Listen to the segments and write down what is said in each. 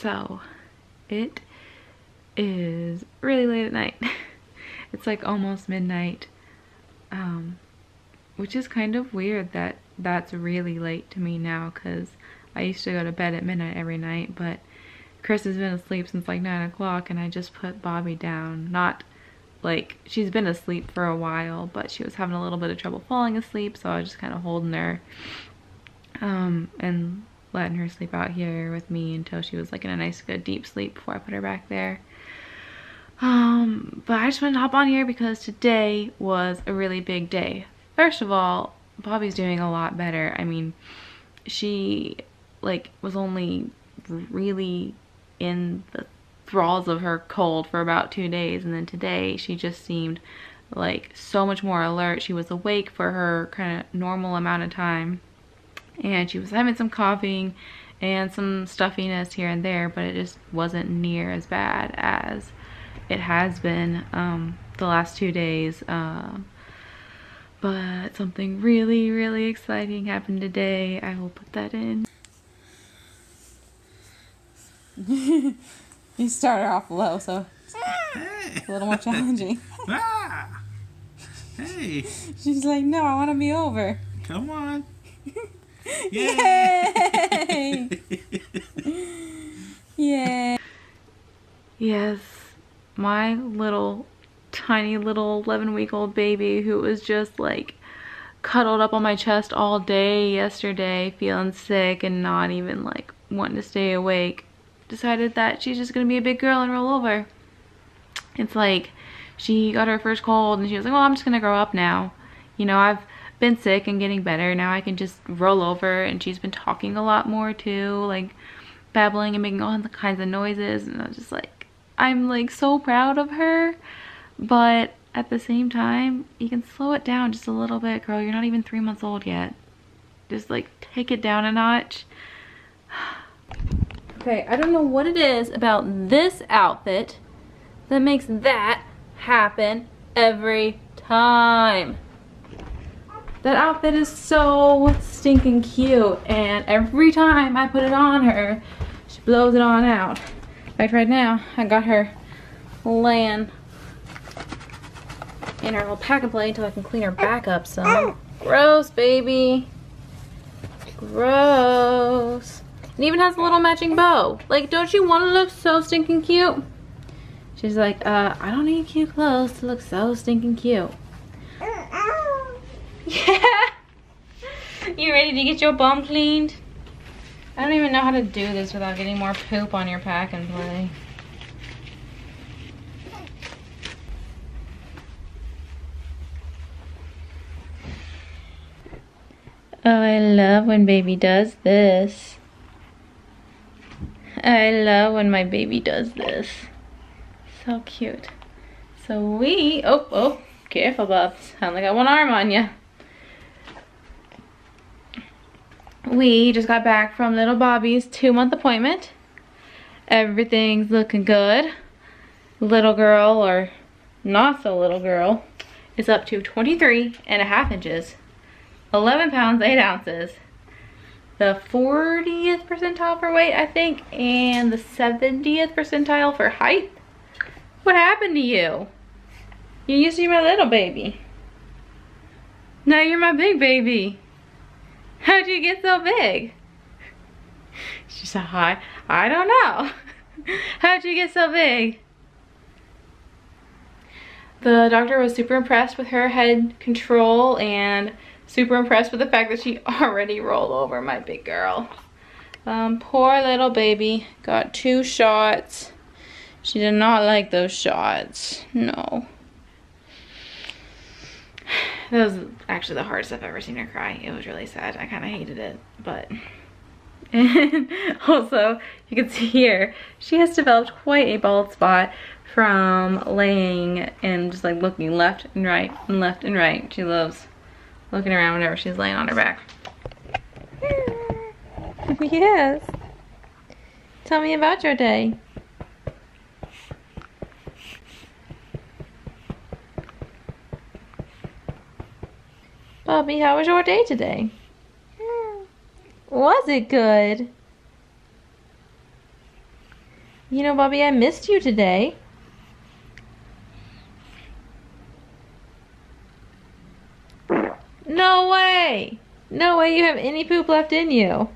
So it is really late at night. It's like almost midnight, which is kind of weird that that's really late to me now, because I used to go to bed at midnight every night, but Chris has been asleep since like 9 o'clock, and I just put Bobbi down. Not like she's been asleep for a while, but she was having a little bit of trouble falling asleep, so I was just kind of holding her and letting her sleep out here with me until she was like in a nice good deep sleep before I put her back there. But I just wanted to hop on here because today was a really big day. First of all, Bobbi's doing a lot better. I mean, she like was only really in the thralls of her cold for about 2 days, and then today she just seemed like so much more alert. She was awake for her kind of normal amount of time, and she was having some coughing and some stuffiness here and there, but it just wasn't near as bad as it has been the last 2 days. But something really, really exciting happened today. I will put that in. You started off low, so it's a little more challenging. Ah, hey. She's like, no, I want to be over. Come on. Yay! Yay! Yay! Yes, my little tiny little 11-week-old baby, who was just like cuddled up on my chest all day yesterday, feeling sick and not even like wanting to stay awake, decided that she's just gonna be a big girl and roll over. It's like she got her first cold and she was like, well, I'm just gonna grow up now, you know, I've been sick and getting better, now I can just roll over. And she's been talking a lot more too, like babbling and making all kinds of noises, and I was just like, I'm like so proud of her. But at the same time, you can slow it down just a little bit, girl. You're not even 3 months old yet. Just like take it down a notch. Okay, I don't know what it is about this outfit that makes that happen every time. That outfit is so stinking cute, and every time I put it on her, she blows it on out. In fact, right now, I got her laying in her little pack and play until I can clean her back up some. Gross, baby. Gross. It even has a little matching bow. Like, don't you want to look so stinking cute? She's like, I don't need cute clothes to look so stinking cute. Yeah. You ready to get your bum cleaned? I don't even know how to do this without getting more poop on your pack and play. Oh, I love when baby does this. I love when my baby does this. So cute. So we... Oh, oh, careful, Bob. I only got one arm on you. We just got back from little Bobbi's 2-month appointment. Everything's looking good. Little girl, or not so little girl, is up to 23.5 inches. 11 pounds, 8 ounces. The 40th percentile for weight, I think, and the 70th percentile for height. What happened to you? You used to be my little baby. Now you're my big baby. How'd you get so big? She said, hi, I don't know. How'd you get so big? The doctor was super impressed with her head control, and super impressed with the fact that she already rolled over, my big girl. Poor little baby. Got 2 shots. She did not like those shots. No. That was actually the hardest I've ever seen her cry. It was really sad. I kind of hated it, but... And also, you can see here, she has developed quite a bald spot from laying and just like looking left and right and left and right. She loves looking around whenever she's laying on her back. Yes. Tell me about your day. Bobbi, how was your day today? Was it good? You know, Bobbi, I missed you today. No way! No way you have any poop left in you.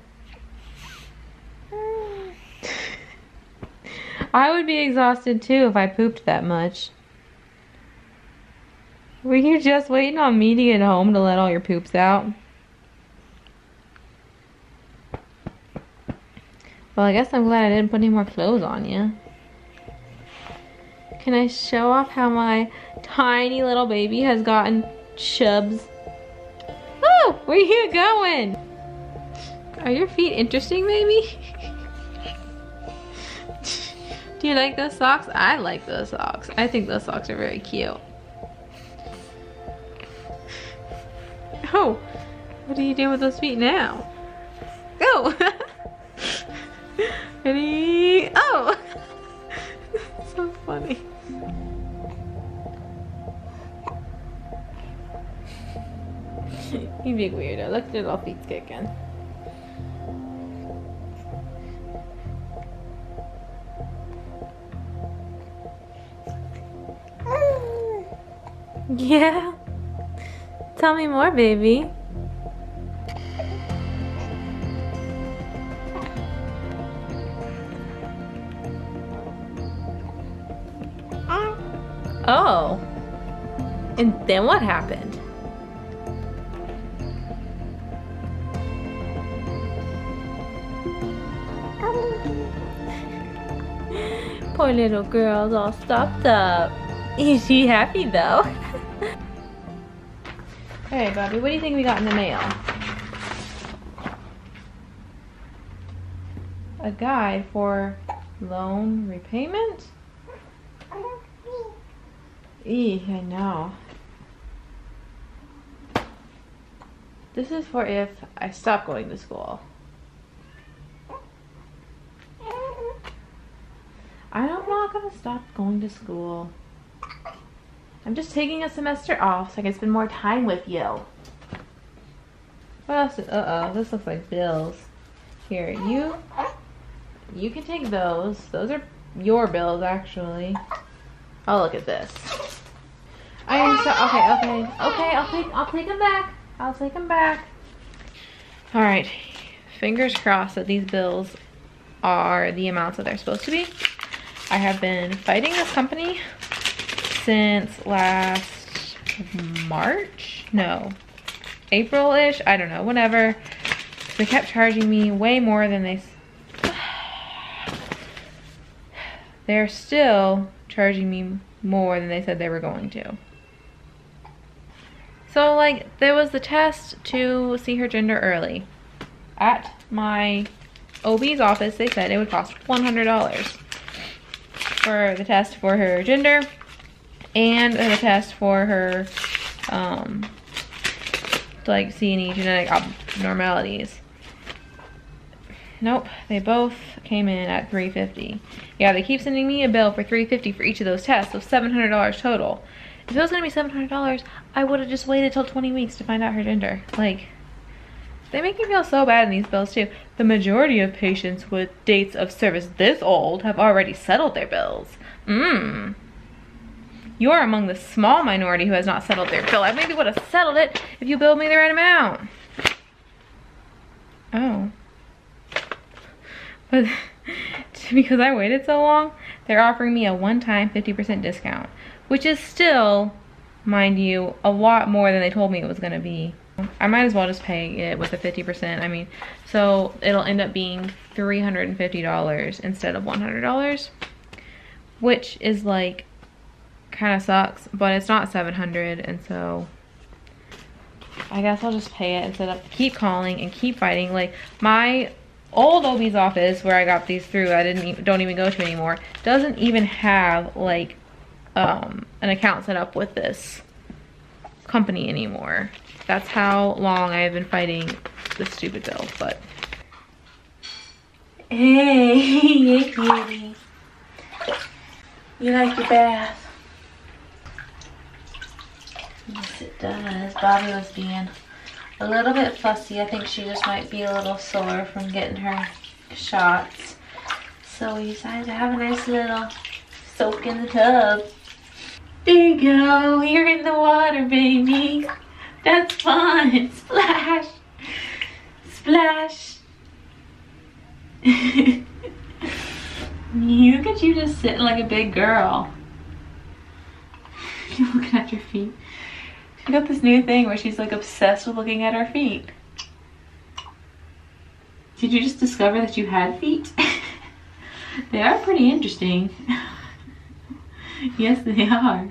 I would be exhausted too if I pooped that much. Were you just waiting on me to get home to let all your poops out? Well, I guess I'm glad I didn't put any more clothes on you. Can I show off how my tiny little baby has gotten chubs? Oh, where are you going? Are your feet interesting, baby? Do you like those socks? I like those socks. I think those socks are very cute. Oh, what do you do with those feet now? Go! Oh. Ready? Oh! So funny. You big weirdo. Look at your little feet kicking. Yeah? Tell me more, baby. Oh, and then what happened? Poor little girl's all stopped up. Is she happy though? Hey, Bobbi, what do you think we got in the mail? A guide for loan repayment? Eee, I know. This is for if I stop going to school. I'm not gonna stop going to school. I'm just taking a semester off so I can spend more time with you. What else? Uh-oh, this looks like bills. Here, you can take those. Those are your bills, actually. Oh, look at this. I am so okay. I'll take them back. I'll take them back. All right. Fingers crossed that these bills are the amounts that they're supposed to be. I have been fighting this company since last March. No, April-ish. I don't know. Whenever they kept charging me way more than they. They're still charging me more than they said they were going to. So like there was the test to see her gender early. At my OB's office they said it would cost $100 for the test for her gender and the test for her to like see any genetic abnormalities. Nope, they both came in at $350. Yeah, they keep sending me a bill for $350 for each of those tests, so $700 total. If it was gonna be $700, I would have just waited till 20 weeks to find out her gender. Like, they make me feel so bad in these bills too. The majority of patients with dates of service this old have already settled their bills. You're among the small minority who has not settled their bill. I maybe would have settled it if you billed me the right amount. Oh. But because I waited so long, they're offering me a one-time 50% discount, which is still, mind you, a lot more than they told me it was going to be. I might as well just pay it with a 50%. I mean, so it'll end up being $350 instead of $100, which is like kind of sucks, but it's not $700, and so I guess I'll just pay it instead of keep calling and keep fighting. Like my old OB's office where I got these through, I don't even go to anymore, doesn't even have like an account set up with this company anymore. That's how long I have been fighting this stupid bill. But hey, hey cutie, you like your bath? Yes, it does. Bobbi was being a little bit fussy. I think she just might be a little sore from getting her shots. So we decided to have a nice little soak in the tub. There you go. You're in the water, baby. That's fun. Splash. Splash. Look at you just sitting like a big girl. She's looking at your feet. She got this new thing where she's like obsessed with looking at her feet. Did you just discover that you had feet? They are pretty interesting. Yes, they are.